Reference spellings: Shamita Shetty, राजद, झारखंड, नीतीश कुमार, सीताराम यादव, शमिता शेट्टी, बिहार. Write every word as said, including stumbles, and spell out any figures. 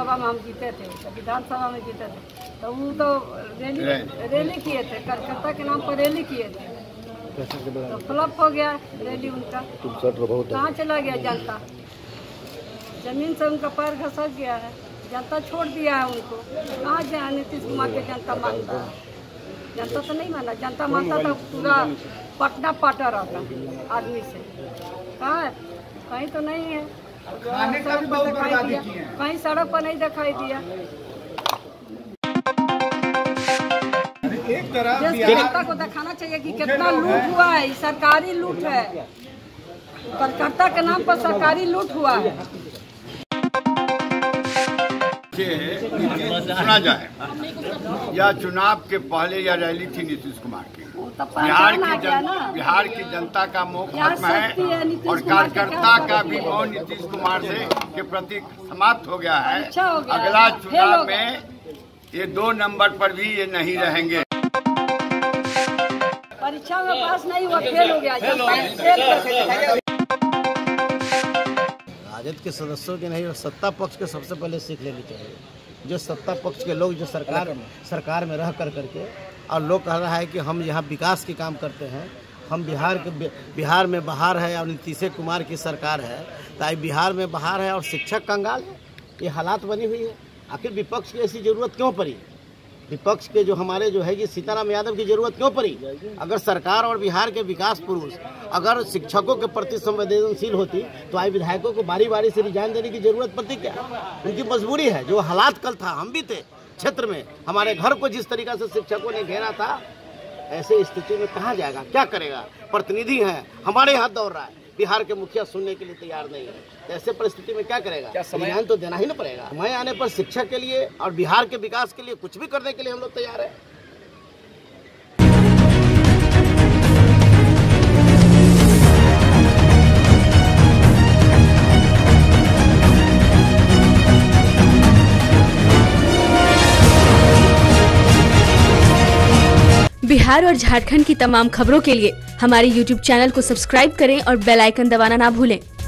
सभा में हम जीते थे, तो विधानसभा में जीते थे, तो वो तो रैली रैली किए थे, कार्यकर्ता के नाम पर रैली किए थे, तो फ्लॉप हो गया रैली उनका। कहाँ चला गया जनता? जमीन से उनका पैर घसक गया है, जनता छोड़ दिया है उनको। कहाँ जाए नीतीश कुमार के जनता मानता है? जनता तो नहीं माना, जनता मानता तो पूरा पटना पाटा रहता आदमी से। कहाँ कहीं तो नहीं है, कहीं सड़क पर नहीं दिखाई दिया। एक तरह जनता को दिखाना चाहिए कि कितना लूट हुआ है, सरकारी लूट है, कलकत्ता के नाम पर सरकारी लूट हुआ है। सुना जाए या चुनाव के पहले या रैली थी नीतीश कुमार की, बिहार की जनता बिहार की जनता का मोह खत्म है और कार्यकर्ता का भी मोह नीतीश कुमार से के प्रति समाप्त हो गया है। अगला चुनाव में ये दो नंबर पर भी ये नहीं रहेंगे। परीक्षा में पास नहीं हुआ, फेल हो गया। राजद के सदस्यों के नहीं, सत्ता पक्ष के सबसे पहले सीख लेनी चाहिए। जो सत्ता पक्ष के लोग जो सरकार सरकार में रह कर करके और लोग कह रहा है कि हम यहाँ विकास के काम करते हैं, हम बिहार के बिहार में बाहर है और नीतीश कुमार की सरकार है, ताकि बिहार में बाहर है और शिक्षक कंगाल है, ये हालात बनी हुई है। आखिर विपक्ष की ऐसी ज़रूरत क्यों पड़ी? विपक्ष के जो हमारे जो है कि सीताराम यादव की ज़रूरत क्यों पड़ी? अगर सरकार और बिहार के विकास पुरुष अगर शिक्षकों के प्रति संवेदनशील होती तो आए विधायकों को बारी बारी से रिजाइन देने की ज़रूरत पड़ती क्या? उनकी मजबूरी है। जो हालात कल था, हम भी थे क्षेत्र में, हमारे घर को जिस तरीका से शिक्षकों ने घेरा था, ऐसे स्थिति में कहाँ जाएगा, क्या करेगा? प्रतिनिधि हैं हमारे यहाँ दौड़ रहा है, बिहार के मुखिया सुनने के लिए तैयार नहीं है। ऐसे परिस्थिति में क्या करेगा? ध्यान तो देना ही ना पड़ेगा। मैं आने पर शिक्षा के लिए और बिहार के विकास के लिए कुछ भी करने के लिए हम लोग तैयार हैं। बिहार और झारखंड की तमाम खबरों के लिए हमारे यूट्यूब चैनल को सब्सक्राइब करें और बेल आइकन दबाना ना भूलें।